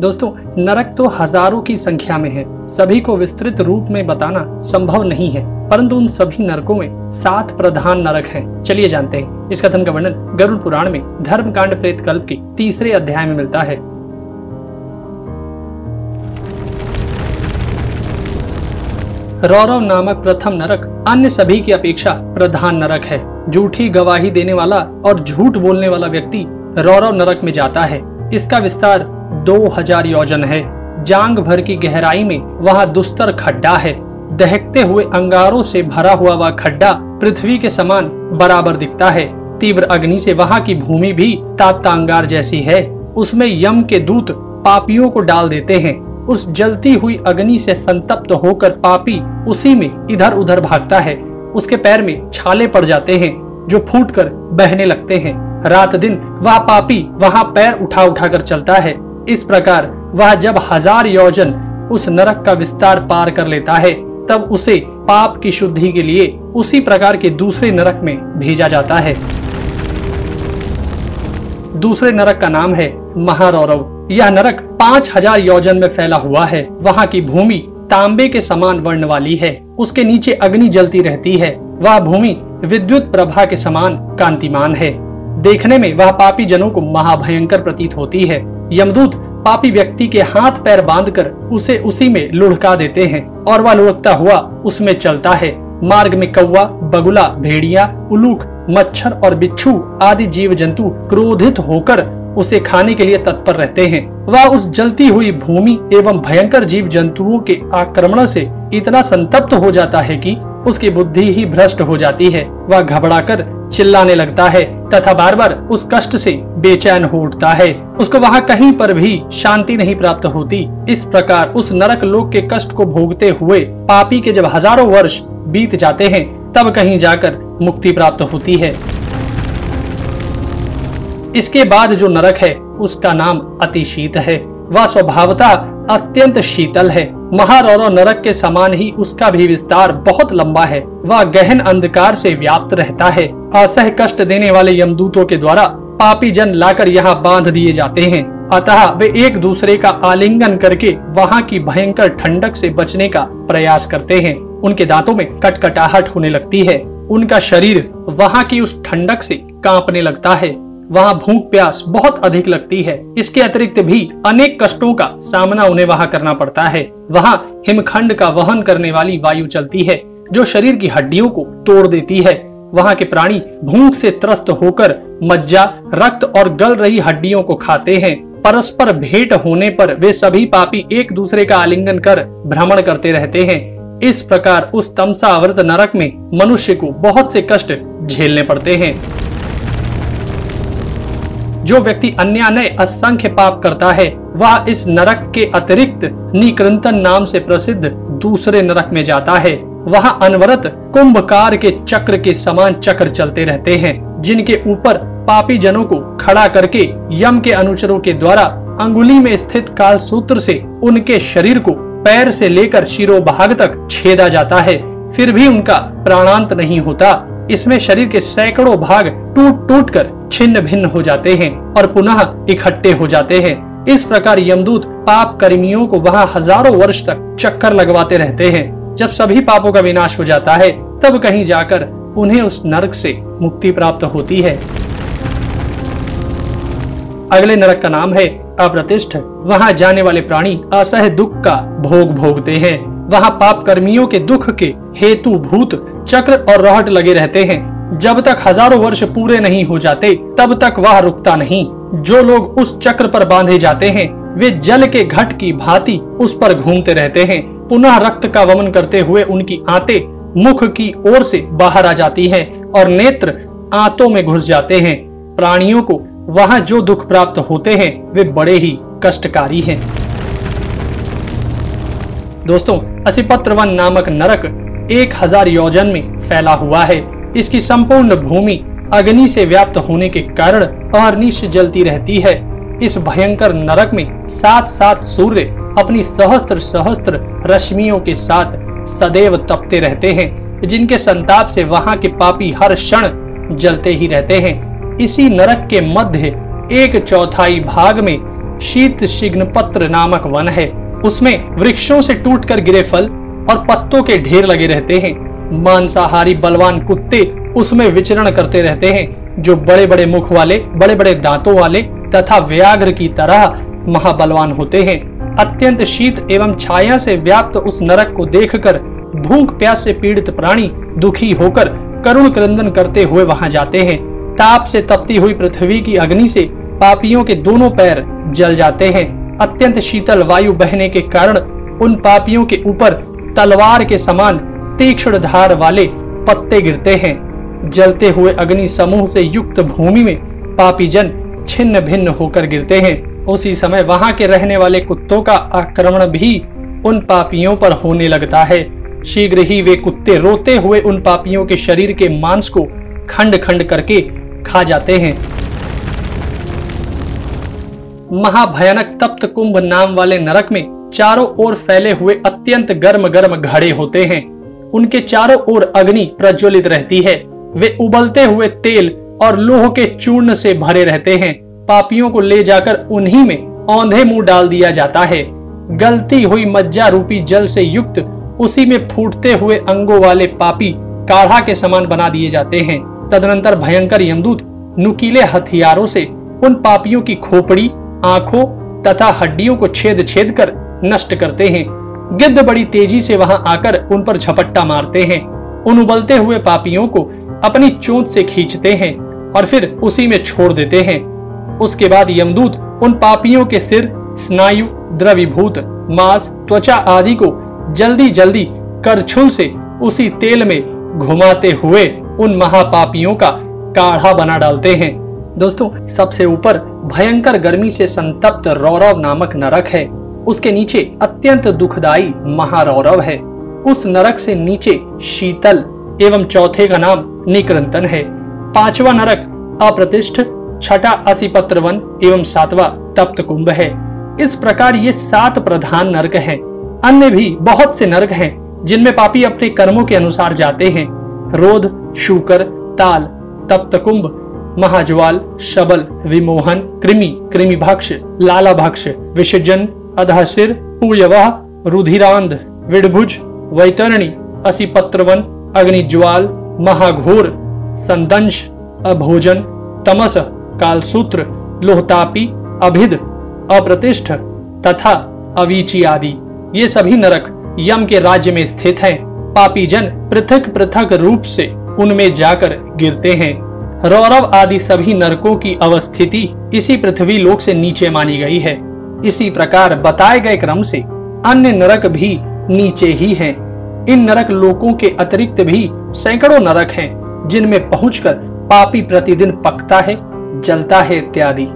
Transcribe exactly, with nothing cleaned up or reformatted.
दोस्तों, नरक तो हजारों की संख्या में है, सभी को विस्तृत रूप में बताना संभव नहीं है, परंतु उन सभी नरकों में सात प्रधान नरक हैं। चलिए जानते हैं इस कथन का वर्णन गरुड़ पुराण में धर्म कांड प्रेत कल्प के तीसरे अध्याय में मिलता है। रौरव नामक प्रथम नरक अन्य सभी की अपेक्षा प्रधान नरक है। झूठी गवाही देने वाला और झूठ बोलने वाला व्यक्ति रौरव नरक में जाता है। इसका विस्तार दो हजार योजन है। जांग भर की गहराई में वहाँ दुस्तर खड्डा है। दहकते हुए अंगारों से भरा हुआ वह खड्डा पृथ्वी के समान बराबर दिखता है। तीव्र अग्नि से वहाँ की भूमि भी ताप्ता अंगार जैसी है। उसमें यम के दूत पापियों को डाल देते हैं। उस जलती हुई अग्नि से संतप्त होकर पापी उसी में इधर उधर भागता है। उसके पैर में छाले पड़ जाते हैं जो फूटकर बहने लगते हैं। रात दिन वह पापी वहां पैर उठा उठा कर चलता है। इस प्रकार वह जब हजार योजन उस नरक का विस्तार पार कर लेता है, तब उसे पाप की शुद्धि के लिए उसी प्रकार के दूसरे नरक में भेजा जाता है। दूसरे नरक का नाम है महारौरव। यह नरक पाँच हजार योजन में फैला हुआ है। वहाँ की भूमि तांबे के समान वर्ण वाली है। उसके नीचे अग्नि जलती रहती है। वह भूमि विद्युत प्रभा के समान कांतिमान है। देखने में वह पापी जनों को महाभयंकर प्रतीत होती है। यमदूत पापी व्यक्ति के हाथ पैर बांधकर उसे उसी में लुढ़का देते हैं और वह लुढ़कता हुआ उसमें चलता है। मार्ग में कौवा, बगुला, भेड़िया, उलूक, मच्छर और बिच्छू आदि जीव जंतु क्रोधित होकर उसे खाने के लिए तत्पर रहते हैं। वह उस जलती हुई भूमि एवं भयंकर जीव जंतुओं के आक्रमण से इतना संतप्त हो जाता है कि उसकी बुद्धि ही भ्रष्ट हो जाती है। वह घबराकर चिल्लाने लगता है तथा बार बार उस कष्ट से बेचैन हो उठता है। उसको वहाँ कहीं पर भी शांति नहीं प्राप्त होती। इस प्रकार उस नरक लोक के कष्ट को भोगते हुए पापी के जब हजारों वर्ष बीत जाते हैं, तब कहीं जाकर मुक्ति प्राप्त होती है। इसके बाद जो नरक है उसका नाम अतिशीत है। वह स्वभावतः अत्यंत शीतल है। महारौरव नरक के समान ही उसका भी विस्तार बहुत लंबा है। वह गहन अंधकार से व्याप्त रहता है। असह कष्ट देने वाले यमदूतों के द्वारा पापी जन लाकर यहाँ बांध दिए जाते हैं। अतः वे एक दूसरे का आलिंगन करके वहाँ की भयंकर ठंडक से बचने का प्रयास करते हैं। उनके दांतों में कटकटाहट होने लगती है। उनका शरीर वहाँ की उस ठंडक से कांपने लगता है। वहाँ भूख प्यास बहुत अधिक लगती है। इसके अतिरिक्त भी अनेक कष्टों का सामना उन्हें वहाँ करना पड़ता है। वहाँ हिमखंड का वहन करने वाली वायु चलती है जो शरीर की हड्डियों को तोड़ देती है। वहाँ के प्राणी भूख से त्रस्त होकर मज्जा, रक्त और गल रही हड्डियों को खाते हैं। परस्पर भेंट होने पर वे सभी पापी एक दूसरे का आलिंगन कर भ्रमण करते रहते हैं। इस प्रकार उस तमसावर्त नरक में मनुष्य को बहुत से कष्ट झेलने पड़ते हैं। जो व्यक्ति अन्याय असंख्य पाप करता है, वह इस नरक के अतिरिक्त निकृंतन नाम से प्रसिद्ध दूसरे नरक में जाता है। वहाँ अनवरत कुंभकार के चक्र के समान चक्र चलते रहते हैं, जिनके ऊपर पापी जनों को खड़ा करके यम के अनुचरों के द्वारा अंगुली में स्थित काल सूत्र से उनके शरीर को पैर से लेकर शिरोभाग तक छेदा जाता है, फिर भी उनका प्राणांत नहीं होता। इसमें शरीर के सैकड़ों भाग टूट टूट कर छिन्न भिन्न हो जाते हैं और पुनः इकट्ठे हो जाते हैं। इस प्रकार यमदूत पाप कर्मियों को वहाँ हजारों वर्ष तक चक्कर लगवाते रहते हैं। जब सभी पापों का विनाश हो जाता है, तब कहीं जाकर उन्हें उस नरक से मुक्ति प्राप्त होती है। अगले नरक का नाम है अप्रतिष्ठ। वहाँ जाने वाले प्राणी असह दुख का भोग भोगते हैं। वहाँ पाप कर्मियों के दुख के हेतु भूत चक्र और रोहट लगे रहते हैं। जब तक हजारों वर्ष पूरे नहीं हो जाते, तब तक वह रुकता नहीं। जो लोग उस चक्र पर बांधे जाते हैं, वे जल के घट की भांति उस पर घूमते रहते हैं। पुनः रक्त का वमन करते हुए उनकी आंतें मुख की ओर से बाहर आ जाती हैं और नेत्र आंतों में घुस जाते हैं। प्राणियों को वहां जो दुख प्राप्त होते हैं, वे बड़े ही कष्टकारी हैं। दोस्तों, असिपत्रवन नामक नरक एक हजार योजन में फैला हुआ है। इसकी संपूर्ण भूमि अग्नि से व्याप्त होने के कारण अहर्निश जलती रहती है। इस भयंकर नरक में सात सात सूर्य अपनी सहस्त्र सहस्त्र रश्मियों के साथ सदैव तपते रहते हैं, जिनके संताप से वहां के पापी हर क्षण जलते ही रहते हैं। इसी नरक के मध्य एक चौथाई भाग में शीत शिग्नपत्र नामक वन है। उसमें वृक्षों से टूटकर गिरे फल और पत्तों के ढेर लगे रहते हैं। मांसाहारी बलवान कुत्ते उसमें विचरण करते रहते हैं, जो बड़े बड़े मुख वाले, बड़े बड़े दांतों वाले तथा व्याघ्र की तरह महाबलवान होते हैं। अत्यंत शीत एवं छाया से व्याप्त उस नरक को देखकर भूख प्यास से पीड़ित प्राणी दुखी होकर करुण क्रंदन करते हुए वहां जाते हैं। ताप से तपती हुई पृथ्वी की अग्नि से पापियों के दोनों पैर जल जाते हैं। अत्यंत शीतल वायु बहने के कारण उन पापियों के ऊपर तलवार के समान तीक्ष्ण धार वाले पत्ते गिरते हैं। जलते हुए अग्नि समूह से युक्त भूमि में पापीजन छिन्न भिन्न होकर गिरते हैं। उसी समय वहां के रहने वाले कुत्तों का आक्रमण भी उन पापियों पर होने लगता है। शीघ्र ही वे कुत्ते रोते हुए उन पापियों के शरीर के मांस को खंड खंड करके खा जाते हैं। महाभयानक तप्त कुंभ नाम वाले नरक में चारों ओर फैले हुए अत्यंत गर्म गर्म घड़े होते हैं। उनके चारों ओर अग्नि प्रज्वलित रहती है। वे उबलते हुए तेल और लोह के चूर्ण से भरे रहते हैं। पापियों को ले जाकर उन्हीं में औंधे मुंह डाल दिया जाता है। गलती हुई मज्जा रूपी जल से युक्त उसी में फूटते हुए अंगों वाले पापी काढ़ा के समान बना दिए जाते हैं। तदनंतर भयंकर यमदूत नुकीले हथियारों से उन पापियों की खोपड़ी, आंखों तथा हड्डियों को छेद छेद कर नष्ट करते हैं। गिद्ध बड़ी तेजी से वहां आकर उन पर झपट्टा मारते हैं। उन उबलते हुए पापियों को अपनी चोंच से खींचते हैं और फिर उसी में छोड़ देते हैं। उसके बाद यमदूत उन पापियों के सिर, स्नायु, द्रवीभूत मांस, त्वचा आदि को जल्दी जल्दी करछुल से उसी तेल में घुमाते हुए उन महापापियों का काढ़ा बना डालते हैं। दोस्तों, सबसे ऊपर भयंकर गर्मी से संतप्त रौरव नामक नरक है। उसके नीचे अत्यंत दुखदायी महारौरव है। उस नरक से नीचे शीतल एवं चौथे का नाम निक्रंतन है। पांचवा नरक अप्रतिष्ठ, छठा असिपत्रवन एवं सातवां तप्त कुंभ है। इस प्रकार ये सात प्रधान नरक हैं। अन्य भी बहुत से नरक हैं, जिनमें पापी अपने कर्मों के अनुसार जाते हैं। रोध, शूकर, ताल, तप्त कुंभ, महाज्वाल, शबल, विमोहन, कृमि, कृमिभक्ष, लालाभक्ष, विषजन, अधासिर, पूयवह, रुधिरांध, विडभुज, वैतरणी, असिपत्रवन, अग्निज्वाल, महाघोर, संदंश, अभोजन, तमस, कालसूत्र, लोहतापी, अभिध, अप्रतिष्ठ तथा अवीची आदि। ये सभी नरक यम के राज्य में स्थित हैं। पापीजन पृथक पृथक रूप से उनमें जाकर गिरते हैं। रौरव आदि सभी नरकों की अवस्थिति इसी पृथ्वी लोक से नीचे मानी गई है। इसी प्रकार बताए गए क्रम से अन्य नरक भी नीचे ही हैं। इन नरक लोकों के अतिरिक्त भी सैकड़ों नरक हैं, जिनमें पहुंचकर पापी प्रतिदिन पकता है, जलता है इत्यादि।